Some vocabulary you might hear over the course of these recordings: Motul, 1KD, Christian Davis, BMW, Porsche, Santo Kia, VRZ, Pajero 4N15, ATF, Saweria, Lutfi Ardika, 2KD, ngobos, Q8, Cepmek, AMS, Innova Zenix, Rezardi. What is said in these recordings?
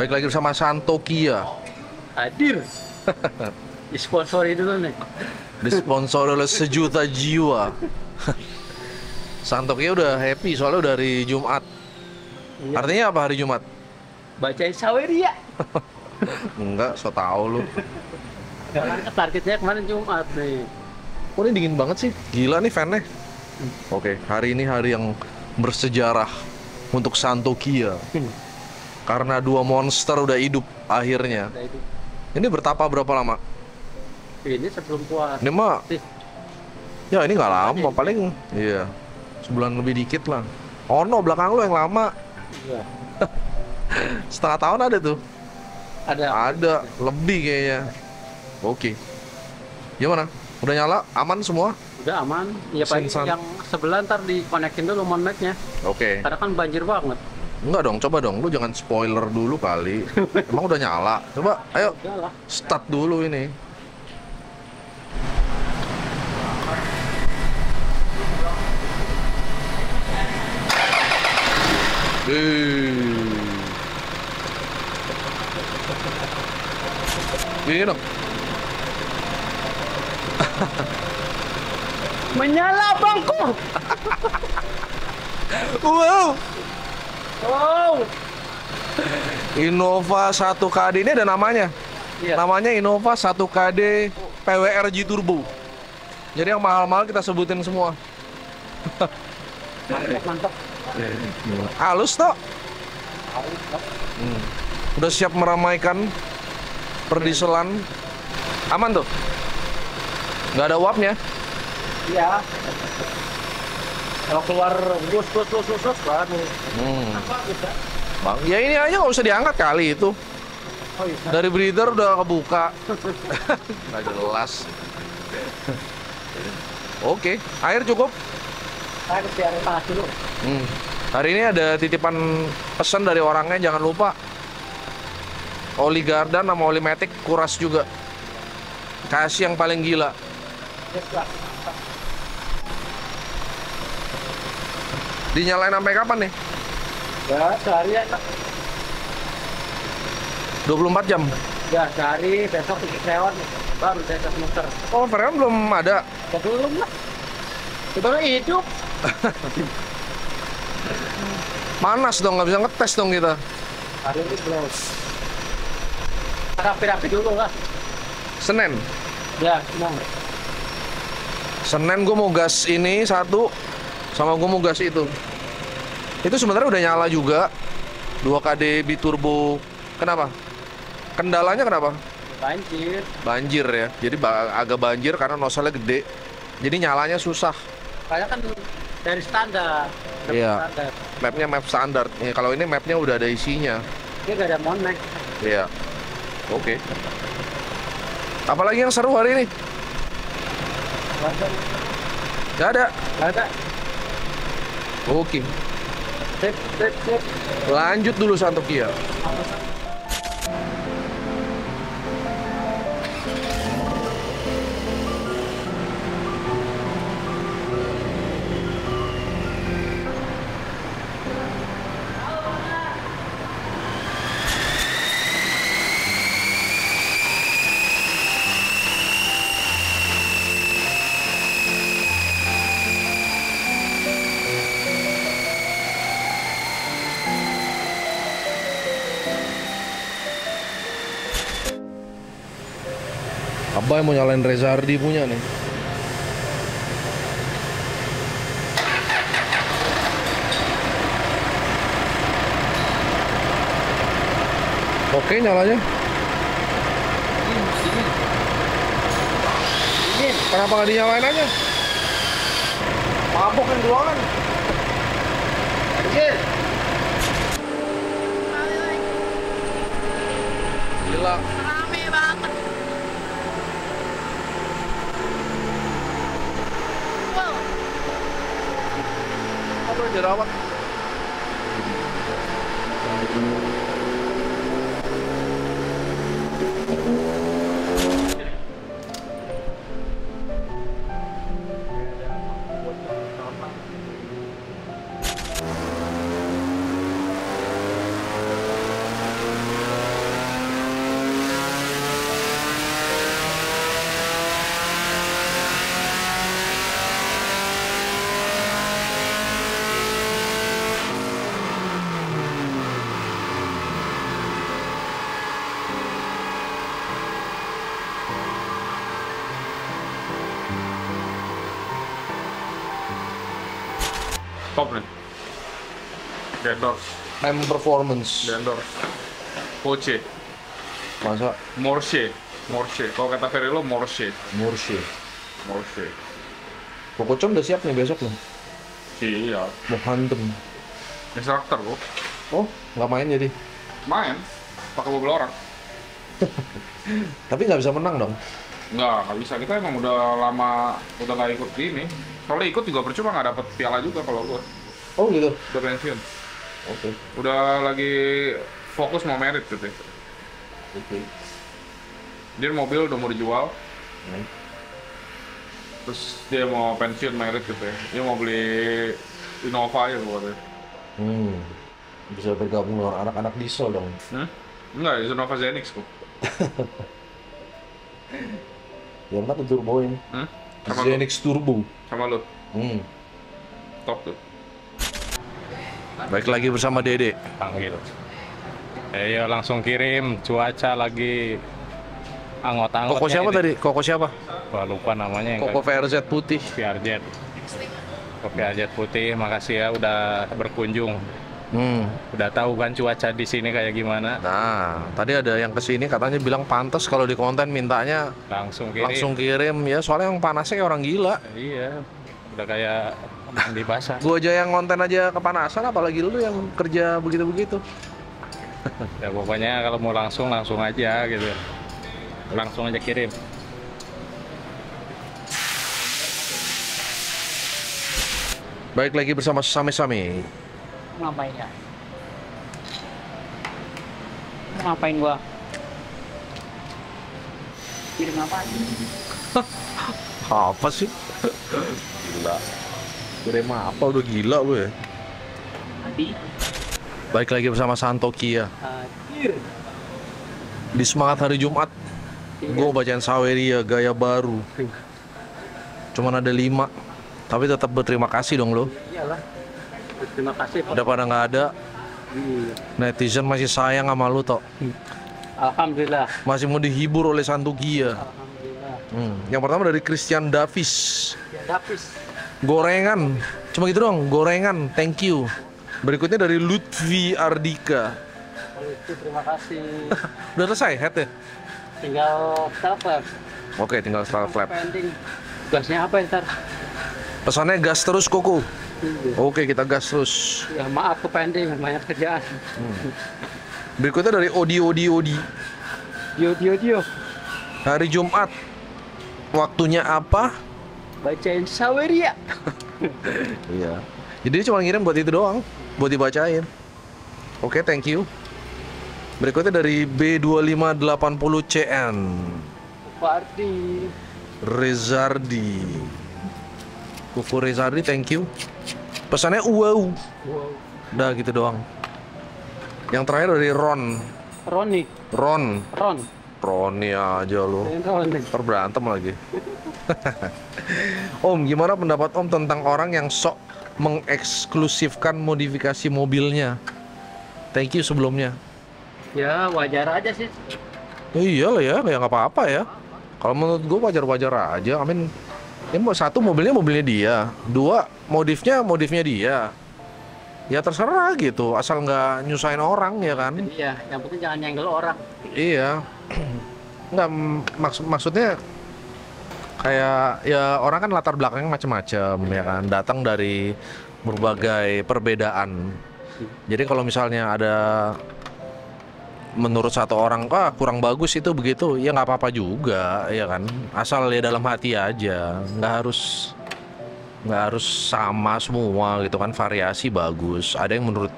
Baik lagi bersama Santo Kia. Hadir. Disponsori dulu nih. Disponsori oleh 1 juta jiwa. Santo Kia udah happy soalnya dari Jumat. Iya. Artinya apa hari Jumat? Bacain Saweria. Enggak, so tau lu. Targetnya kemarin Jumat nih. Oh, ini dingin banget sih. Gila nih fan-nya. Oke, hari ini hari yang bersejarah untuk Santo Kia. Karena dua monster udah hidup akhirnya. Udah hidup. Ini bertapa berapa lama? Ini sebelum keluar. Ini mah. Ya, ini nggak lama, paling iya. Sebulan lebih dikit lah. Oh no, belakang lu yang lama. Iya. Setengah tahun ada tuh. Ada lebih kayaknya. Oke. Gimana? Udah nyala? Aman semua? Udah aman. Ya paling yang sebelah ntar dikonekin dulu moneknya. Oke. Karena kan banjir banget. Enggak dong, coba dong. Lu jangan spoiler dulu kali. Emang udah nyala? Coba, ayo. Start dulu ini. Gini dong. Menyala bangku. Wow. Wow. Innova 1KD ini ada namanya. Iya. Namanya Innova 1KD PWRG Turbo. Jadi yang mahal-mahal kita sebutin semua. Mantap, mantap. Halus toh. Udah siap meramaikan perdiselan. Aman tuh. Nggak ada uapnya. Iya. Kalau keluar bus baru. Bang, ya ini aja nggak usah diangkat kali itu. Oh, iya. Dari breeder udah kebuka. Nggak jelas. Oke, air cukup. Air biar panas dulu. Hari ini ada titipan pesan dari orangnya, jangan lupa. Oli Gardan sama oli Matic kuras juga. Kasih yang paling gila. Dinyalain sampai kapan nih? Ya, sehari ya. 24 jam? Ya, sehari, besok freon baru saya tes muter. Oh, freon belum ada? Ya, belum lah. Itu hidup. Panas dong, nggak bisa ngetes dong kita. Hari ini belum. Rapi-rapi dulu lah. Senin? Ya, Senin. Senin gue mau gas ini satu. Sama gue mau gas itu. Itu sebenarnya udah nyala juga 2KD biturbo. Kenapa? Kendalanya kenapa? Banjir. Banjir ya. Jadi agak banjir karena nozzle-nya gede. Jadi nyalanya susah. Karena kan dari standar. Iya. Mapnya map standar. Ya, kalau ini mapnya udah ada isinya. Ini gak ada monek. Iya. Oke. Apalagi yang seru hari ini? Gak ada. Gak ada. Oke. Sip. Lanjut dulu Santo Kia. Abang mau nyalain Rezardi punya nih. Oke, nyalanya. Ini kenapa nggak dinyalain aja? Mabuk kan doang. Anjir. Gila. Rame banget. Jerawat. stop nih. Di endorse. M performance. Di endorse. Porsche. Masa? Porsche. Porsche. Kalau kata Ferry lo Porsche. Porsche. Porsche. Pokoknya udah siap nih besok lo. Iya. Mau hantem. Instruktur lo. Oh, nggak main jadi? Main. Pakai mobil orang. Tapi nggak bisa menang dong? Nggak bisa, kita emang udah lama udah nggak ikut ini. Soalnya ikut juga percuma, nggak dapet piala juga kalau gua. Oh gitu? Udah pensiun. Oke. Udah lagi fokus mau merit gitu. Oke. Dia mobil udah mau dijual. Terus dia mau pensiun merit gitu ya. Dia mau beli Innova ya buatnya. Bisa bergabung dengan anak-anak diesel dong? Enggak, itu Innova Zenix kok. Yang mana turbo ini? Zenix turbo. Sama lo. Top tuh. Baik, lagi bersama Dede. Panggil. Ayo langsung kirim, cuaca lagi anggot-anggot. Koko siapa tadi? Koko siapa? Wah, lupa namanya. Koko VRZ putih. VRZ. Koko VRZ putih, makasih ya udah berkunjung. Udah tahu kan cuaca di sini kayak gimana? Nah, tadi ada yang kesini katanya bilang pantas kalau di konten mintanya langsung kirim ya, soalnya yang panasnya kayak orang gila. Iya, udah kayak di pasar. Gua aja yang konten aja kepanasan, apalagi lu yang kerja begitu-begitu. Ya pokoknya kalau mau langsung aja gitu, langsung aja kirim. Baik, lagi bersama Sami-Sami. Ngapain ya? Ngapain gua? Kirim apa? Apa sih? Gila. Kirim apa? Udah gila lu ya? Nanti. Baik, lagi bersama Santo Kia. Di semangat hari Jumat, gua bacain Saweria gaya baru. Cuman ada 5, tapi tetap berterima kasih dong lo. Iyalah. Terima kasih. Udah pada nggak ada, netizen masih sayang sama lu toh. Alhamdulillah. Masih mau dihibur oleh Santo Kia. Alhamdulillah. Yang pertama dari Christian Davis. Gorengan, cuma gitu dong. Gorengan, thank you. Berikutnya dari Lutfi Ardika. Lutfi, terima kasih. Udah selesai head ya? Tinggal start flap. Oke, tinggal start flap. Gasnya apa ya ntar? Pesannya gas terus Koko. Oke, kita gas terus. Ya maaf aku pending, banyak kerjaan. Berikutnya dari Odi. Hari Jumat, waktunya apa? Bacain Saweria. Iya. Jadi cuma ngirim buat itu doang, buat dibacain. Oke, thank you. Berikutnya dari B2580CN. Rezardi. Kuku Rezardi, thank you. Pesannya wow. Udah gitu doang. Yang terakhir dari Roni aja lo. Terberantem lagi. Om, gimana pendapat Om tentang orang yang sok mengeksklusifkan modifikasi mobilnya? Thank you sebelumnya. Ya wajar aja sih. Iya lah ya, kayak nggak apa-apa ya. Kalau menurut gue wajar-wajar aja. Amin. Ya, satu mobilnya dia, dua modifnya dia, ya terserah gitu, asal nggak nyusahin orang ya kan? Iya, yang penting jangan nyenggol orang. Iya, nggak maksudnya kayak ya orang kan latar belakangnya macam-macam ya kan, datang dari berbagai perbedaan. Jadi kalau misalnya ada menurut satu orang, kurang bagus itu begitu, ya nggak apa-apa juga, ya kan? Asal ya dalam hati aja, nggak harus sama semua gitu kan, variasi bagus. Ada yang menurut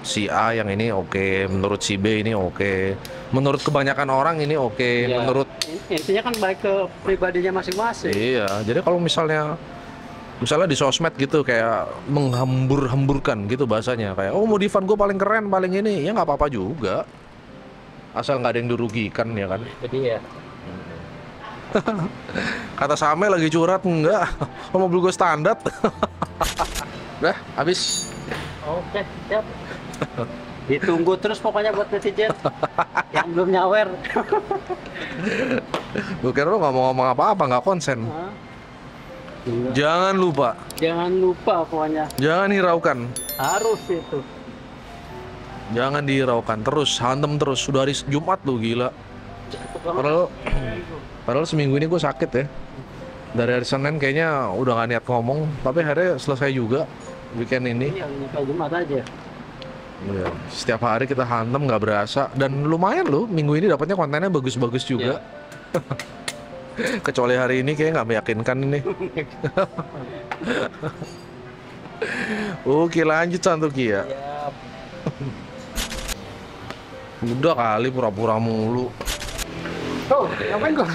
si A yang ini oke, menurut si B ini oke, menurut kebanyakan orang ini oke, ya, menurut intinya kan balik ke pribadinya masing-masing. Iya, jadi kalau misalnya di sosmed gitu kayak menghambur-hamburkan gitu bahasanya, kayak oh modifan gue paling keren, paling ini, ya nggak apa-apa juga, asal nggak ada yang dirugikan ya kan. Jadi ya kata Same lagi curhat, enggak, mobil gue standar. Udah habis. Oke, siap. Ditunggu terus pokoknya buat netizen yang belum nyawer. Gue kira lo nggak mau ngomong apa-apa, nggak konsen. Jangan lupa pokoknya. Jangan hiraukan. Harus itu. Jangan dihiraukan, terus hantem terus. Sudah hari Jumat lu, gila. Padahal seminggu ini gue sakit ya. Dari hari Senin kayaknya udah gak niat ngomong, tapi hari selesai juga weekend ini. Iya, Jumat aja. Ya, setiap hari kita hantem nggak berasa, dan lumayan loh minggu ini dapatnya kontennya bagus-bagus juga. Ya. Kecuali hari ini kayaknya nggak meyakinkan ini. Oke, lanjut Santo Kia. Udah kali pura-pura mulu. Oh,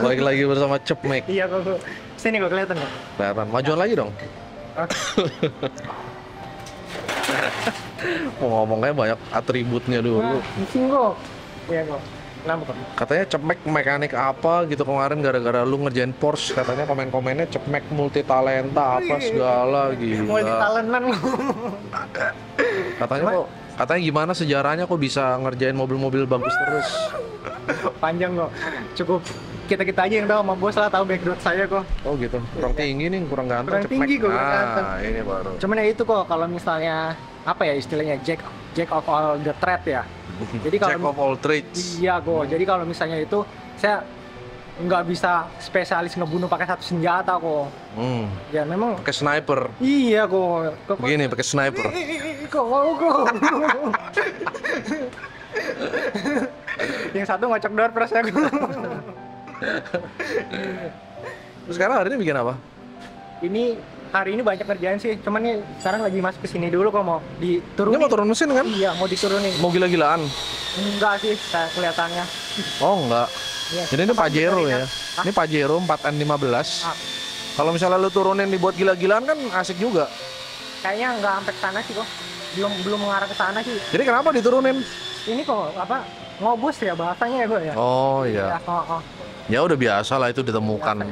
balik lagi bersama Cepmek. Iya, kok. Sini kok kelihatan kok. Kelihatan. Majuan lagi dong. Mau ngomongnya banyak atributnya dulu. Pusing kok. Iya kok. Kenapa kok? Katanya Cepmek mekanik apa gitu kemarin gara-gara lu ngerjain Porsche, katanya komen-komennya Cepmek multi talenta apa segala gitu. Multi talentan. Katanya gimana sejarahnya kok bisa ngerjain mobil-mobil bagus terus? Panjang kok, cukup kita-kita aja yang tahu. Sama bos lah tahu background saya kok. Oh gitu, kurang tinggi nih, kurang ganteng. Kurang tinggi kok, kurang ganteng. Ini baru. Cuman ya itu kok, kalau misalnya apa ya istilahnya, jack of all the trade ya. Jadi kalau jack of all trades. Iya kok. Jadi kalau misalnya itu saya nggak bisa spesialis ngebunuh pakai satu senjata kok. Ya memang. Pakai sniper. Iya kok. Begini pakai sniper. Kok. Yang satu ngocok door press ya. Terus sekarang hari ini bikin apa? Hari ini banyak kerjaan sih. Cuman nih sekarang lagi masuk ke sini dulu kok, mau diturunin. Ini mau turun mesin kan? Iya, mau diturunin. Mau gila-gilaan? Enggak sih, kelihatannya. Oh, enggak. Ya, jadi ini Pajero ya. Ini Pajero 4N15. Kalau misalnya lu turunin dibuat gila-gilaan kan asik juga. Kayaknya enggak sampai ke sana sih kok. Belum mengarah ke sana sih. Jadi kenapa diturunin? Ini kok apa? Ngobus ya bahasanya ya gue ya. Oh iya. Ya udah biasa lah itu ditemukan.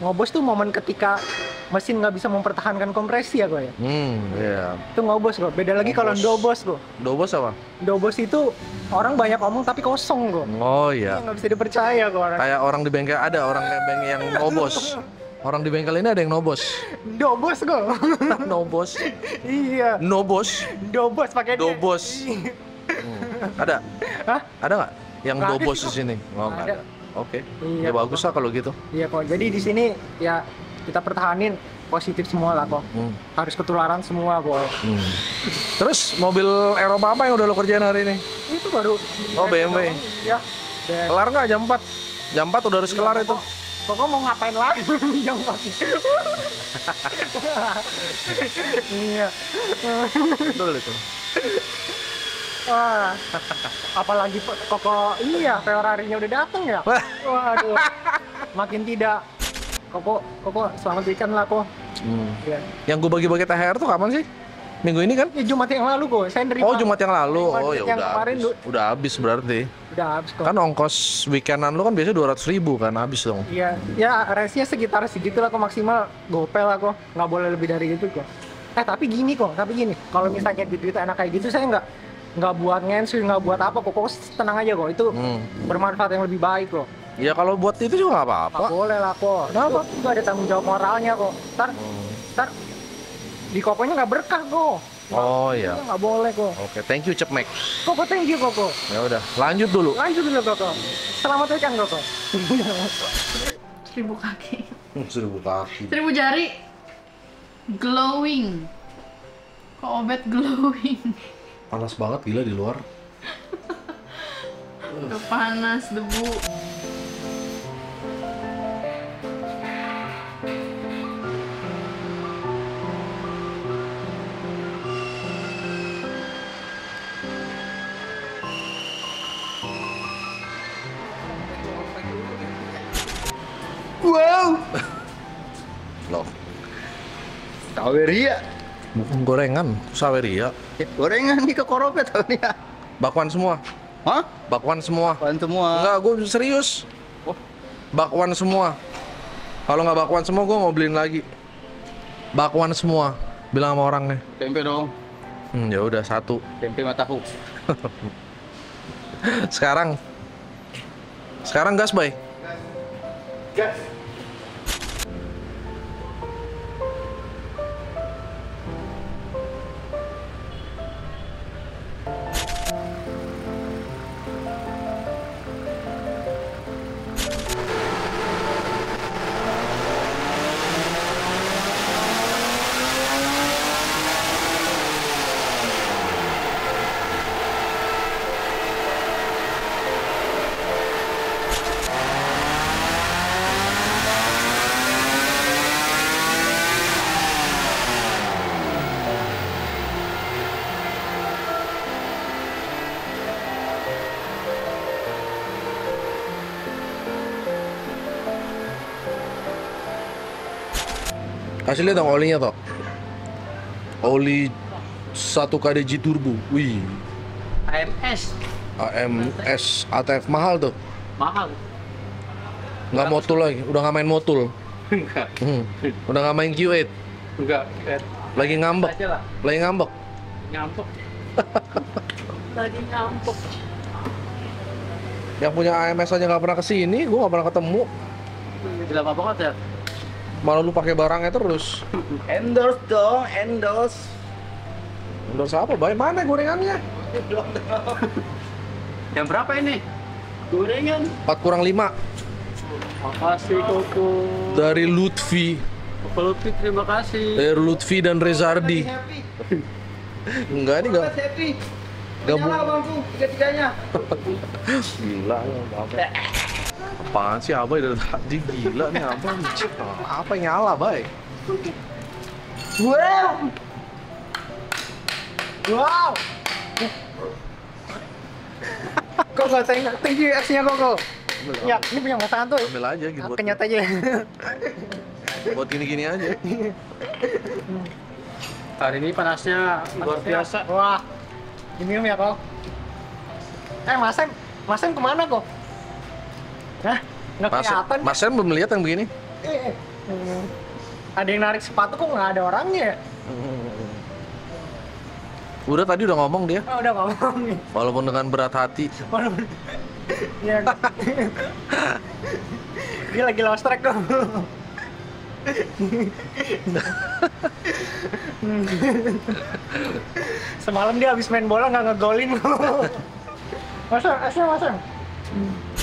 Ngobos tuh momen ketika mesin nggak bisa mempertahankan kompresi ya gue ya. Iya. Itu ngobos gue. Beda lagi kalau dobos gue. Dobos apa? Dobos itu orang banyak omong tapi kosong gue. Oh iya. Nggak bisa dipercaya gue orang. Kayak orang di bengkel ada orang yang ngobos. Orang di bengkel ini ada yang nobos. Dobos gue. Nobos. Iya. Nobos. Dobos pakai. Dobos. Ada? Hah? Ada nggak? Yang dobos di sini? Oh, nggak ada. Oke. Ya bagus lah kalau gitu. Iya kok. Jadi di sini ya kita pertahanin positif semua lah kok. Harus ketularan semua kok. Terus mobil Eropa apa yang udah lo kerjain hari ini? Itu baru. Oh BMW. Iya. Kelar nggak jam 4? Jam 4 udah harus kelar itu. Pokoknya mau ngapain lagi jam 4? Iya. Betul itu. Wah, apalagi Koko, iya Ferrari-nya udah dateng ya. Waduh, makin tidak. Koko selamat weekend lah kok. Ya. Yang gue bagi-bagi THR tuh kapan sih? Minggu ini kan? Ya, Jumat yang lalu kok. Saya nerima. Oh Jumat yang lalu. Oh ya udah. Kemarin udah habis berarti. Udah habis kok. Kan ongkos weekendan lu kan biasanya 200.000 kan, habis dong. Iya. Ya range-nya sekitar segitulah kok, maksimal gopel lah kok. Nggak boleh lebih dari itu kok. Tapi gini, kalau misalnya duit anak kayak gitu saya nggak buat ngensur, nggak buat apa kok, tenang aja kok, itu bermanfaat yang lebih baik kok. Ya kalau buat itu juga nggak apa-apa. Nggak boleh lah kok. Kenapa? Itu ada tanggung jawab moralnya kok. Ntar di kokonya nggak berkah kok. Oh iya. Nggak boleh kok. Oke, thank you Cepmek. Koko thank you Koko. Ya udah, lanjut dulu Koko. Selamat weekend Koko. 1000 kaki. 1000 kaki. 1000 jari. Glowing. Kok Obet glowing? Panas banget gila di luar. Udah panas, debu. Wow. Loh. Saweria. Bukan gorengan, saweria. Ya, gorengan di kekoropet tadi ya. Bakwan semua. Hah? Bakwan semua. Bakwan semua. Enggak, gue serius. Oh. Bakwan semua. Kalau nggak bakwan semua, gue mau beliin lagi. Bakwan semua. Bilang sama orangnya. Tempe dong. Ya udah satu. Tempe sama tahu. Sekarang gas, Bay. Gas. Kasih lihat dong olinya toh. Oli 1 KDJ turbo. Wih. AMS ATF mahal tuh. Mahal. Nggak motul lagi, udah nggak main motul. Enggak. Udah nggak main Q8. Enggak, Q8. Lagi ngambek. Lagi ngambek. Ngambek. Lagi ngambek. Yang punya AMS aja nggak pernah kesini, gua nggak pernah ketemu. Gila banget ya. Malah lu pakai barangnya terus. Endorse dong, endorse. Endorse apa? Bay, mana gorengannya? Belum tahu. Yang berapa ini? Gorengan 4 kurang 5. Makasih Koko. Dari Lutfi. Koko Lutfi, terima kasih. Dari Lutfi dan Rezardi. Enggak, ini enggak. Gabung. Tiga-tiganya. Gila, apa? Apaan sih Abang dari tadi? Gila nih Abang. Apa nyala, Bay? Wow. Wow. Koko, saya tinggi aksinya Koko. Ya, ini punya Mas Santo. Ambil aja gitu. Kenyat aja. Buat gini-gini aja. Hari ini panasnya luar biasa. Wah. Diminum ya, Kok. Mas Sem kemana, Kok? Hah? Nggak kelihatan. Mas Sem belum lihat yang begini. Ada yang narik sepatu kok nggak ada orangnya ya? Udah tadi udah ngomong dia. Oh, udah ngomong. Walaupun dengan berat hati. Walaupun ya. Dia lagi lost track kok. Semalam dia habis main bola nggak ngegolin. Masang, asal.